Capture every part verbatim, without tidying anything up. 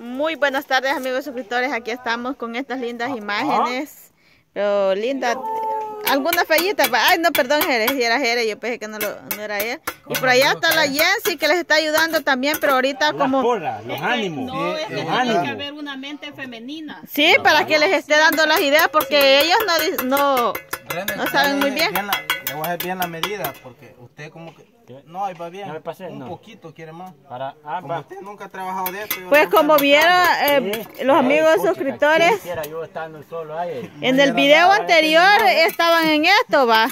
Muy buenas tardes, amigos suscriptores. Aquí estamos con estas lindas imágenes. Pero linda, algunas fallitas. Ay, no, perdón, Jere, si era Jere, yo pensé que no, lo, no era ella. Y por allá está la Jensi, que les está ayudando también, pero ahorita como... Porra, los ánimos. No, es que tiene que haber una mente femenina. Sí, para que les esté dando las ideas, porque ellos no, no, no saben muy bien. Le voy a hacer bien la medida, porque usted como que... No, ahí va bien. No me pasé, un no. poquito quiere más. Para, ah, como usted nunca ha trabajado de esto. Pues como vieron eh, sí. los amigos Ay, suscriptores, yo solo, ahí, en el video nada, anterior estaban en esto, va.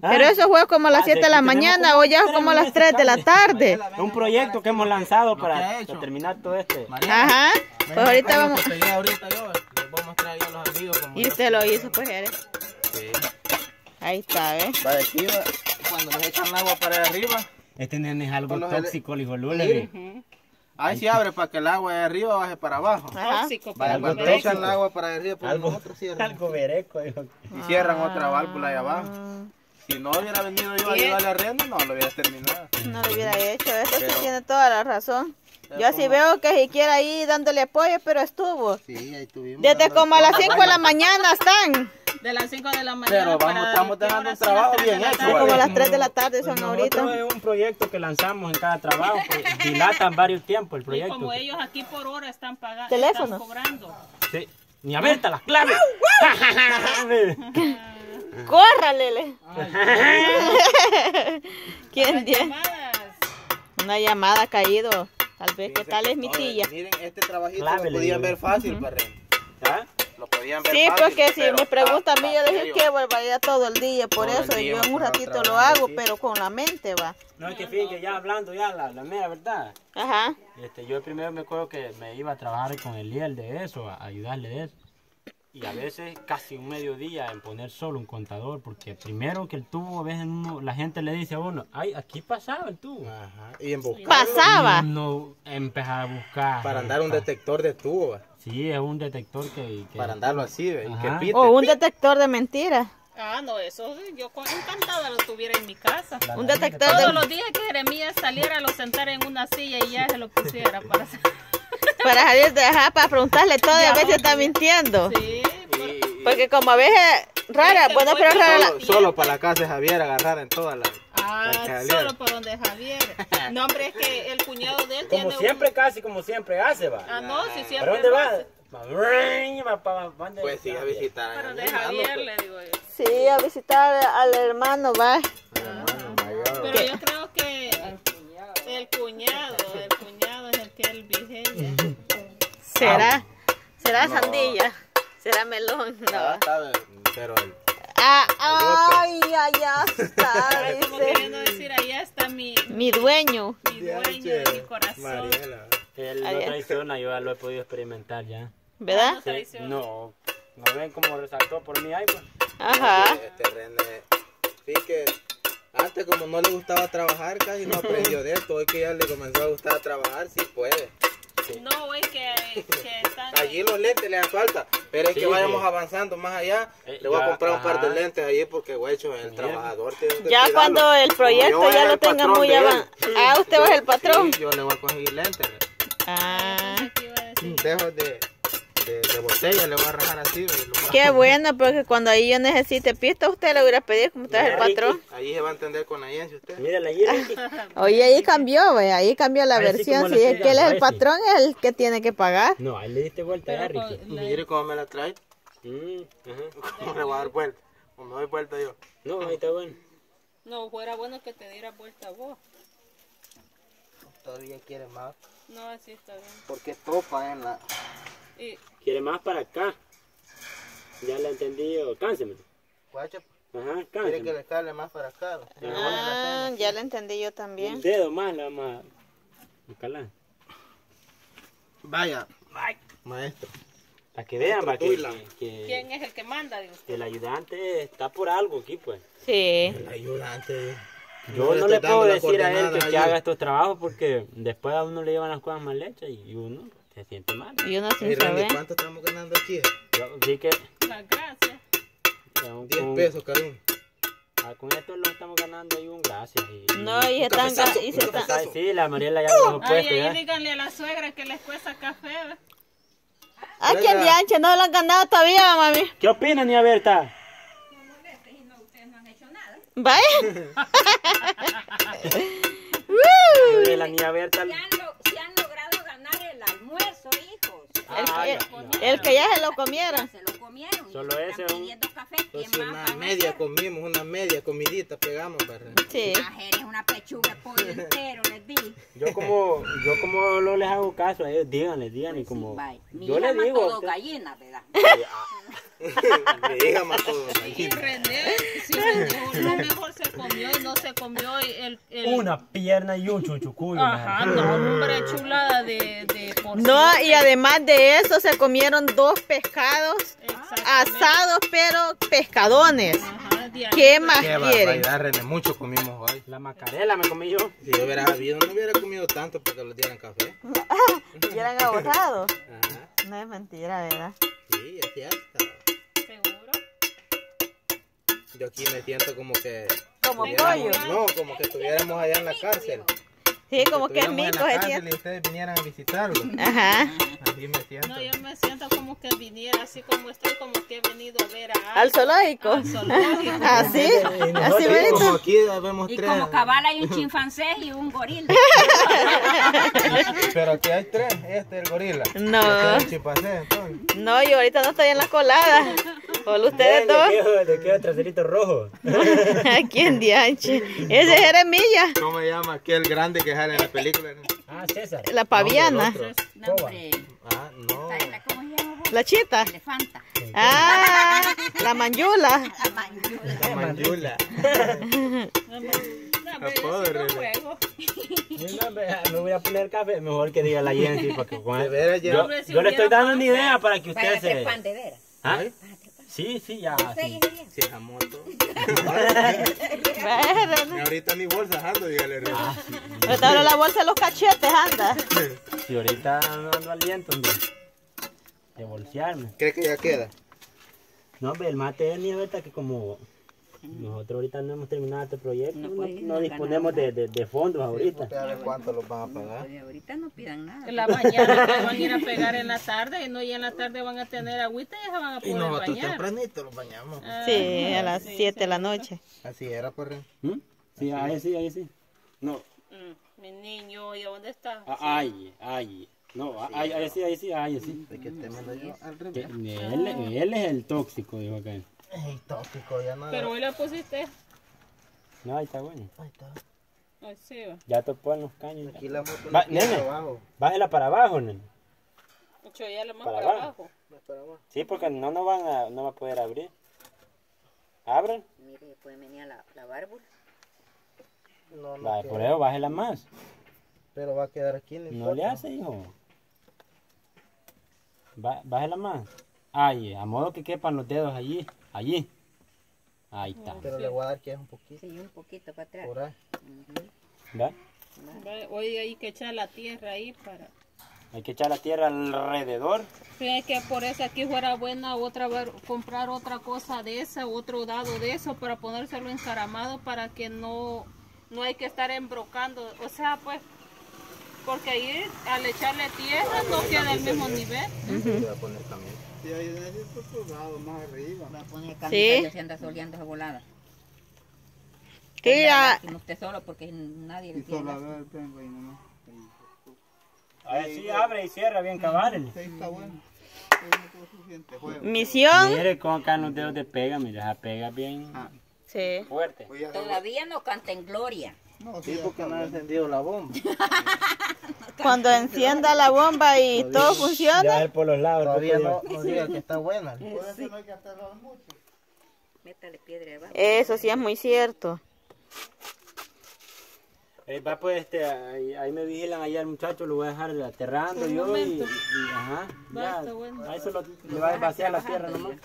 ¿Ah? Pero eso fue como a las siete ah, de la mañana, hoy ya es como a las tres de la tarde. Un proyecto que hemos lanzado para terminar todo este. Ajá, pues ahorita vamos. Y usted lo hizo, pues eres. Sí. Ahí está, ¿eh? Va de aquí, va. Cuando les echan agua para arriba. Este nene es algo tóxico, el hijo Lula. Sí. Ahí, ahí sí abre para que el agua de arriba baje para abajo. Ajá. Tóxico. Para cuando le echan el agua para arriba, pues algo, nosotros cierran. Algo vereco. Hijo. Y cierran ah. otra válvula ahí abajo. Si no hubiera venido yo a ayudarle a Reno, no lo hubiera terminado. No lo hubiera hecho. Esto sí tiene toda la razón. Yo así veo que siquiera ahí dándole apoyo, pero estuvo. Sí, ahí estuvimos. Desde como a las cinco de la mañana están. De las cinco de la mañana. Pero vamos, estamos dejando un trabajo bien hecho. Como a las tres de la tarde son ahorita. Es un proyecto que lanzamos en cada trabajo. Dilatan varios tiempos el proyecto. Y como ellos aquí por hora están pagando. Teléfonos. Están cobrando. Sí. Ni a ver, las claves. ¡Córrale! ¿Quién tiene? Una llamada ha caído. Tal vez, ¿qué tal es mi tía? Miren, este trabajito lo podían ver fácil, Parrén. Lo podían ver sí, porque si me preguntan a mí, yo decir que barbaridad todo el día, por eso yo en un ratito lo hago, pero con la mente va. No, es que fíjate, ya hablando ya la, la mera verdad. Ajá. Este, yo primero me acuerdo que me iba a trabajar con el líder de eso, a ayudarle de eso. Y a veces casi un mediodía en poner solo un contador, porque primero que el tubo, a veces uno, la gente le dice a uno, ay, aquí pasaba el tubo. Ajá. Y en buscar. Pasaba. No empezaba a buscar. Para andar un detector de tubo. Sí, es un detector que... que... Para andarlo así, ¿ve? O un detector de mentiras. Ah, no, eso yo encantada lo tuviera en mi casa. La un detector de... Todos los días que Jeremías saliera, lo sentara en una silla y ya se lo pusiera para hacer... Para salir de ajá, para preguntarle todo y a veces está mintiendo. Sí, por... porque como a veces rara, bueno, pero rara. Solo, la... solo para la casa de Javier agarrar en todas las. Ah, la solo por donde Javier. No, hombre, es que el cuñado de él como tiene. Como siempre, un... casi como siempre hace, va. Ah, no, si siempre. ¿Para dónde va? va? ¿Para dónde pues sí, a visitar. Para donde Javier, pues... le digo yo. Sí, a visitar al hermano, va. Ah, hermano mayor. Pero ¿qué? Yo creo que el cuñado, el cuñado es el que el vigente. ¿Será? ¿Será no. sandilla? ¿Será melón? No. Ah, está, pero... Ah, ay, allá está. Ay, como queriendo decir, allá está mi... Mi dueño. Mi dueño de mi corazón. Mariela. Él no traiciona, yo ya lo he podido experimentar ya. ¿Verdad? Sí, no, no ven como resaltó por mí ahí, pues. Ajá. Este René, sí que... Antes como no le gustaba trabajar, casi no aprendió de esto. Hoy que ya le comenzó a gustar trabajar, sí puede. Sí. No, es que, que están... Allí los lentes le dan falta, pero es sí, que vayamos sí. avanzando más allá. Eh, le voy ya, a comprar ajá. un par de lentes allí porque, güey, el Bien. trabajador tiene que Ya cuidarlo. Cuando el proyecto ya lo tenga muy avanzado. Ah, usted va el patrón. Sí, yo le voy a conseguir lentes. Ah. Dejo de... De, de botella le voy a rajar así. Qué bueno, porque cuando ahí yo necesite pista, usted le voy a pedir como usted es el patrón. Ahí se va a entender con la Jensi usted. Mírala, oye, ahí cambió, güey, ahí cambió la ahí versión. Si sí, es que él es el patrón, es el que tiene que pagar. No, ahí le diste vuelta a Ricky. Mire cómo me la trae. Mm, ajá. ¿Cómo le voy a dar vuelta? ¿O me doy vuelta yo? No, ahí está bueno. No, fuera bueno que te diera vuelta vos. Todavía quieres más. No, así está bien. Porque topa en la... Y... Quiere más para acá. Ya la entendí yo. Cánseme. Guacha. Ajá, cánseme. Quiere que le cale más para acá. Ah, ya la entendí yo también. Un dedo más la vamos a calar. Vaya. Ay. Maestro. Para que vean, para que, que... ¿Quién es el que manda? Digo. El ayudante está por algo aquí, pues. Sí. El ayudante... Yo no, no le puedo decir a él que, que haga estos trabajos porque después a uno le llevan las cosas mal hechas y uno... Se siente mal. Y uno sin saber. ¿Cuánto estamos ganando aquí? Yo, sí que... Las gracias. diez pesos cada uno. Ah, con esto lo estamos ganando ahí un gracias. Y... No, y están... Y se están... Ay, sí, la Mariela ya nos puso. Ay, ahí díganle a la suegra que les cuesta café. Ah, que aliancha, no lo han ganado todavía, mami. ¿Qué opinan, niña Berta? No molestes, y no, ustedes no han hecho nada. ¿Vaya? De la niña Berta... El, el, el que ya se lo comieron. Se lo comieron. Solo ese un... café, entonces una media comimos, una media comidita pegamos, ¿verdad? Sí. Eres una pechuga de pollo entero, les di. Yo como, yo como no les hago caso a ellos, díganles, díganles pues como... Sí, mi yo hija les digo... Mató dos gallinas, ¿verdad? Mi hija mató dos gallinas. Si René, no mejor se comió y no se comió el... el... Una pierna y un chuchucuyo. Ajá, no, hombre, chulada de... de porcino, no, y además de eso se comieron dos pescados asados, pero pescadones. Ajá, ¿qué más quieren? Mucho comimos hoy. La macarela me comí yo. Si yo hubiera habido, no hubiera comido tanto porque los dieran café. Hubieran ahorrado. No es mentira, ¿verdad? Sí, es cierto. ¿Seguro? Yo aquí me siento como que... ¿Como pollo? No, como que estuviéramos allá en la cárcel. Sí, como que es mico, y ustedes vinieran a visitarlo. Ajá. Así me siento. No, yo me siento como que viniera, así como estoy, como que he venido a ver a... Al zoológico. Al zoológico. Así, así me como aquí vemos tres. Y como cabal hay un chimpancé y un gorila. Pero aquí hay tres, este es el gorila. No. Este es el chimpancé, entonces. No, yo ahorita no estoy en la colada. Solo ustedes dos. Le queda el traserito rojo. Aquí en dianche. Ese es Jeremías. ¿Cómo me llama aquel grande que sale en la película? Ah, César. La paviana. No, hombre. Ah, no. La chita. Elefanta. Ah, la manjula. La manjula. La manjula. No, pero me voy a poner café. Mejor que diga la Jensi. Yo le estoy dando una idea para que ustedes se... Para que de veras. Sí, sí, ya. Sí, sí, esa moto. Ahorita ni bolsas ando, dígale. Ah, sí, sí. Ahorita ahora la bolsa de los cachetes anda. Sí, ahorita no ando aliento, hombre. De bolsearme. ¿Cree que ya queda? No, hombre, el mate es ni ahorita que como nosotros ahorita no hemos terminado este proyecto, no, no, no disponemos de, de, de fondos ahorita. ¿Cuánto los van a pagar? No, ahorita no pidan nada. En la mañana se van a ir a pegar en la tarde y no y en la tarde van a tener agüita y se van a poder bañar. Y nosotros tempranito los bañamos. Ah, sí, a las siete sí, sí, de la noche. Así era, corre. ¿Mm? Sí, ahí sí, ahí sí. No. Mm, mi niño, ¿y dónde está? Ah, sí. Ay, ay. No, sí, ahí, ahí sí, ahí sí, ahí sí. ¿De qué te mando yo al revés? Él, él es el tóxico, dijo acá. Es tóxico, ya nada. Pero hoy la pusiste. No, ahí está bueno. Ahí está. Ahí sí va. Ya topó en los caños. Aquí la moto va, nene, para abajo. Bájela para abajo, nene. Yo ya la más para, para abajo. abajo. Más para abajo. Sí, porque no, no van a, no va a poder abrir. Abran. Mire, pueden venir a la, la válvula. No, no. Vale, por eso bájela más. Pero va a quedar aquí en el... No le hace, hijo. Ba, bájela más. Ay, a modo que quepan los dedos allí. Allí. Ahí está. Pero le voy a dar que es un poquito. Sí, un poquito para atrás. Por ahí. Uh-huh. ¿Ve? ¿Ve? Hoy hay que echar la tierra ahí para... Hay que echar la tierra alrededor. Sí, es que por eso aquí fuera buena otra comprar otra cosa de esa, otro dado de eso para ponérselo encaramado para que no, no hay que estar embrocando. O sea, pues, porque ahí al echarle tierra no queda el mismo nivel. Uh-huh. Voy a poner también. Sí, ahí debe ir por tu lado, más arriba. Va a poner camita que se anda soleando esa volada. ¿Qué? No esté solo porque nadie le tiene. A ver si abre y cierra bien cabal. Sí, está bueno. Misión. Mire cómo acá los dedos de pega, mira, pega bien fuerte. Todavía no canta en gloria. No, sí, porque no ha encendido la bomba. Cuando encienda la bomba y todavía todo funciona. Ya ver por los lados. Todavía no, no diga que está buena. Sí. Por eso no hay que hacerlo mucho. Métale piedra abajo. Eso sí es muy cierto. Eh, va pues, este, ahí, ahí me vigilan allá el muchacho, lo voy a dejar aterrando yo y, y, ajá. Ya, bueno. Ahí se lo, le va a vaciar la tierra nomás.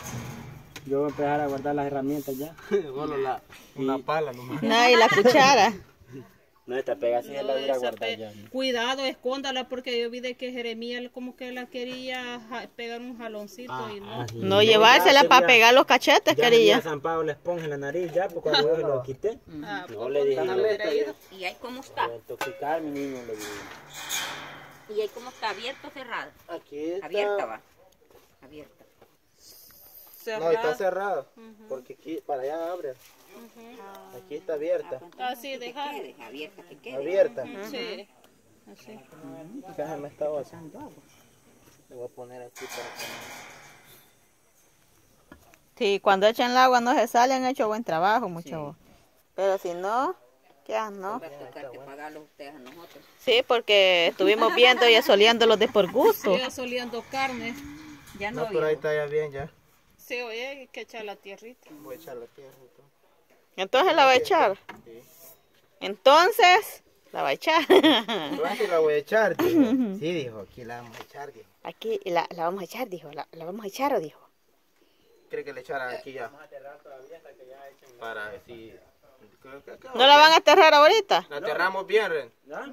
Yo voy a empezar a guardar las herramientas ya. Solo la, una pala nomás. No, y la cuchara. No, esta pega así es la dura guardalla. Cuidado, escóndala, porque yo vi de que Jeremías como que la quería pegar un jaloncito. Ah, y no. No, no llevársela para pegar los cachetes, ya quería. Ya zampado la esponja en la nariz, ya, porque cuando yo lo quité. Ah, no le dije. No, ¿y ahí cómo está? Para intoxicar, mi niño, le dije. ¿Y ahí cómo está? ¿Abierto o cerrado? Aquí está. Abierta va. Abierta. Cerrado. No, está cerrado, uh-huh. Porque aquí, para allá abre. Uh-huh. Aquí está abierta. Ah, sí, deja. Abierta, que quede. Abierta. Uh-huh. Sí. Así. Uh-huh. Déjame esta bolsa. Le voy a poner aquí para que... Sí, cuando echan el agua no se sale, han hecho buen trabajo, muchachos. Sí. Pero si no, ¿qué hacen? No. Sí, porque estuvimos viendo y asoleándolos de por gusto. Sí, asoleando carne. Ya no, no pero ahí está ya bien, ya. Sí, oye, hay que echar la tierrita. Voy a echar la tierra. Entonces la va a echar. Sí. Entonces la va a echar. Entonces la voy a echar, dijo. Sí, dijo, aquí la vamos a echar, dijo. Aquí la, la vamos a echar, dijo. La, la vamos a echar, o dijo. ¿Cree que la echaran aquí ya? Vamos a aterrar todavía hasta que ya echen. Para ver si... ¿No la van a aterrar ahorita? ¿La aterramos bien, Ren? No.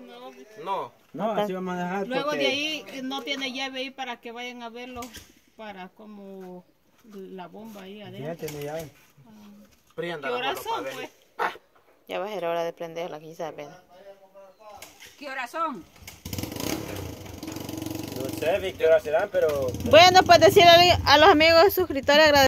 No. No, así vamos a dejar. Luego porque... de ahí no tiene llave ahí para que vayan a verlo. Para como... la bomba ahí adentro. Ya llave. Préndala. ¿Qué horas son, pues? Ah. Ya va a ser hora de prenderla, quizás apenas. ¿Qué horas son? No sé, Vic, qué horas serán, pero... Bueno, pues decirle a los amigos suscriptores, agradecer.